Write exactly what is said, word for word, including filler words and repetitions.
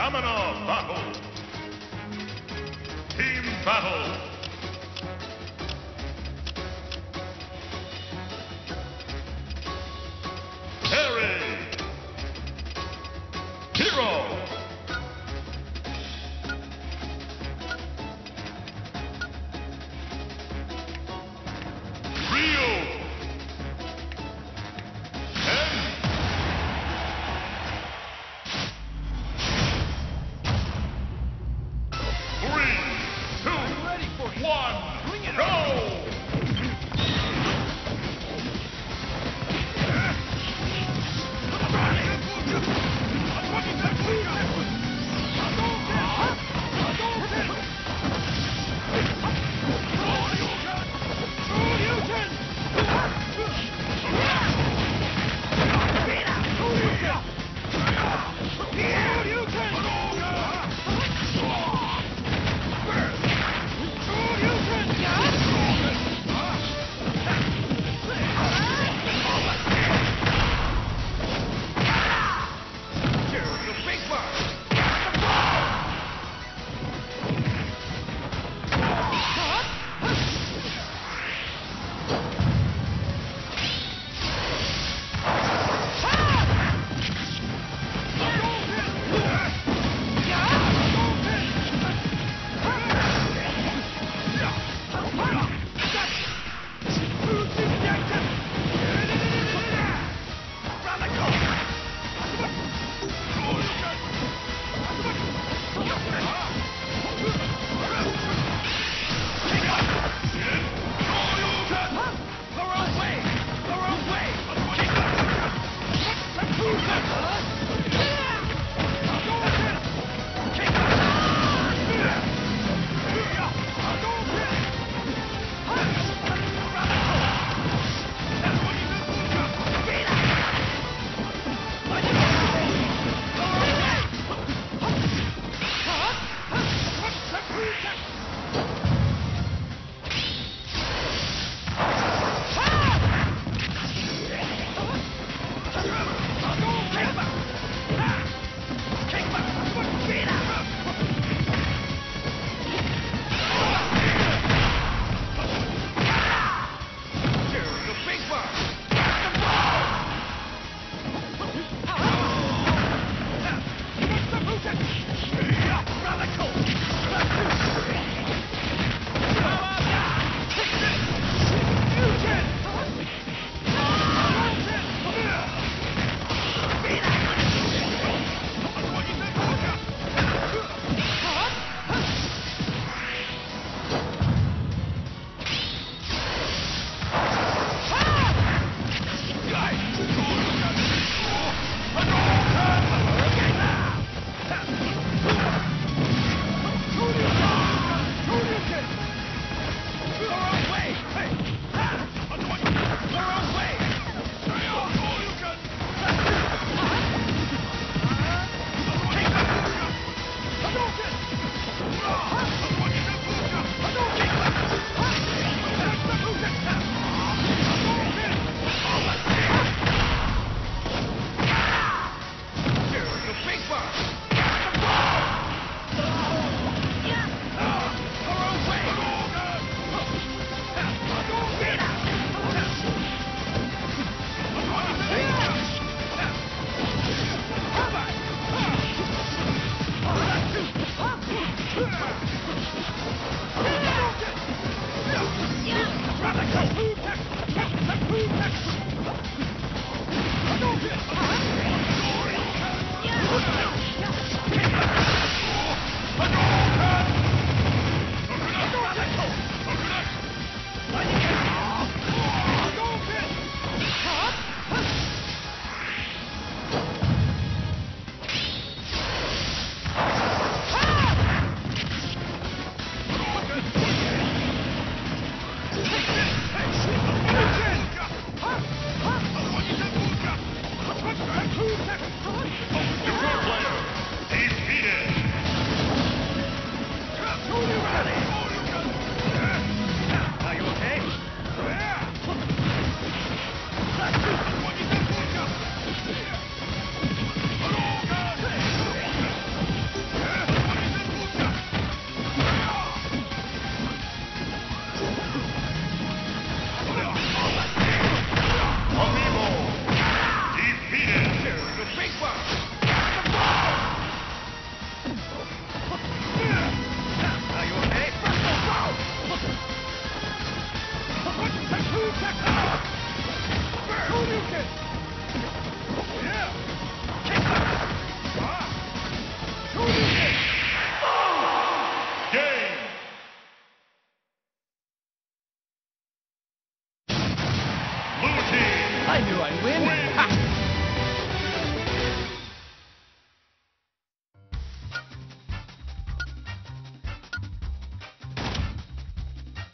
Domino battle. Team battle. Terry. Hero. Yeah!